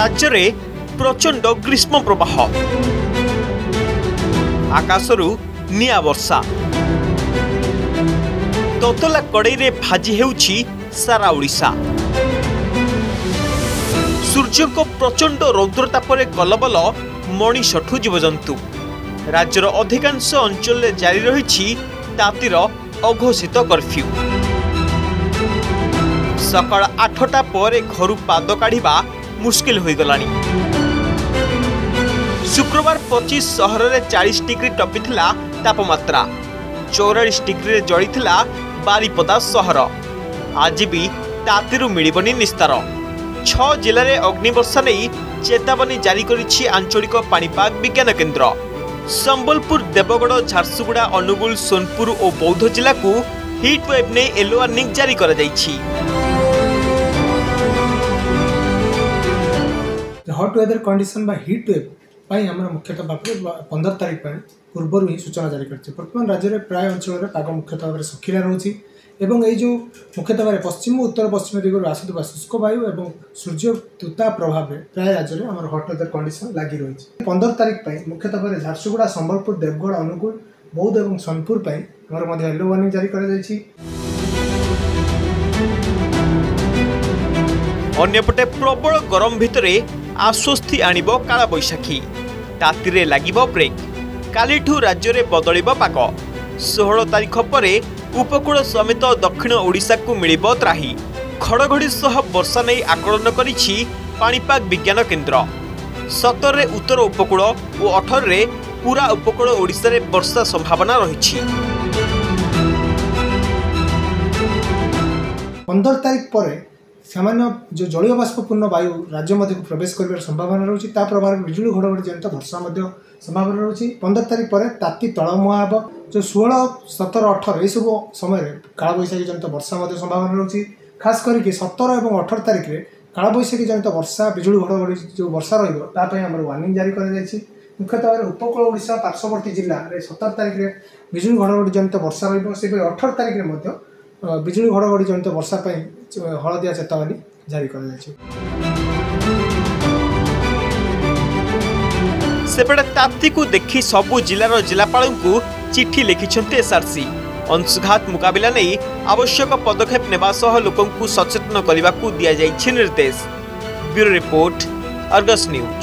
राज्य में प्रचंड ग्रीष्म प्रवाह आकाशरू निया वर्षा तोतला कड़ई रे भाजी हेउछि सारा ओडिशा। सूर्य को प्रचंड रौद्रतापर कलबल मणिषठु जीवजंतु राज्यर अधिकांश अंचल जारी रही तातीर अघोषित कर्फ्यू। सकाल 8टा पर घर पाद काढ़ा मुश्किल हो गलानी। शुक्रवार 25 सहर में 40 डिग्री टपी तापमात्रा 44 डिग्री जली बारिपदा सहर। आज भी तातीर मिलबनी निस्तार। 6 जिले में अग्निवर्षा नहीं चेतावनी जारी करिछि आंचलिक पाणीपाग विज्ञान केन्द्र। संबलपुर, देवगढ़, झारसुगुड़ा, अनुगुल, सोनपुर और बौद्ध जिला को हिट वेव ने येलो वार्निंग जारी करा जाइछि। हॉट वेदर कंडीशन बा हिट वेव पाई हमरा मुख्यतः बापरे 15 तारीख पर पूर्व ही सूचना जारी करछि। वर्तमान राज्य रे प्राय अंचल रे पाग मुख्यतः भाव सुखिला रहछि एवं ये जो मुख्यतः भाव पश्चिम उत्तर पश्चिम दिगु आसुवा शुष्क वायु और सूर्य तूता प्रभाव में प्राय राज्य में आम हट वेदर कंडीशन लगी रही। 15 तारीख पर मुख्यतः भाव झारसुगुड़ा, संबलपुर, देवगढ़, अनुगुल, बौद्ध और सोनपुर आम येलो वार्निंग जारी करपटे। प्रबल गरम भितर आश्वस्ति आणिबो काला बैशाखी। तातीरे लागिबो ब्रेक। कालीठू राज्य में बदलिबो पाग। 16 तारीख पर उपकूल समेत दक्षिण ओडिशा को मिलिब त्राही। खड़गड़ी सह वर्षा नहीं आकलन करिछि पाणीपाग विज्ञान केन्द्र। 17 रे उत्तर उपकूल और 18 रे पूरा उपकूल ओडिशा रे वर्षा संभावना रही। 15 तारीख पर सामान्य जो जलीय बाष्पूर्ण वायु राज्य मध्य प्रवेश कर संभावना रही। प्रभाव में बिजुली घड़घड़ी जनित वर्षा संभावना रही। 15 तारीख पर ताती तलमुहाँ हे। जो 16, 17, 18 यू समय कालबैशाखी जनित वर्षा संभावना रही। खास करके 17 और 18 तारीख में कालबैशाखी जनित वर्षा बिजुली घड़घड़ी जो वर्षा रही आम वार्निंग जारी कर। मुख्यतः उपकूल ओडिशा पार्श्ववर्ती जिला 17 तारीख में बिजुली घड़घड़ी जनित वर्षा रही। 18 तारीख में बिजुली घड़घड़ी जनित वर्षा हलदिया चेतावनी जारी कर। ताप्ती को देखी सबू जिलार जिलापाल को चिठी लिखिछन्ते एसआरसी। अंशुघात मुकाबला नहीं आवश्यक पदक्षेप नेबा सह लोकंकु सचेतन करने को दिया जाइछि निर्देश। Bureau report, Argus news.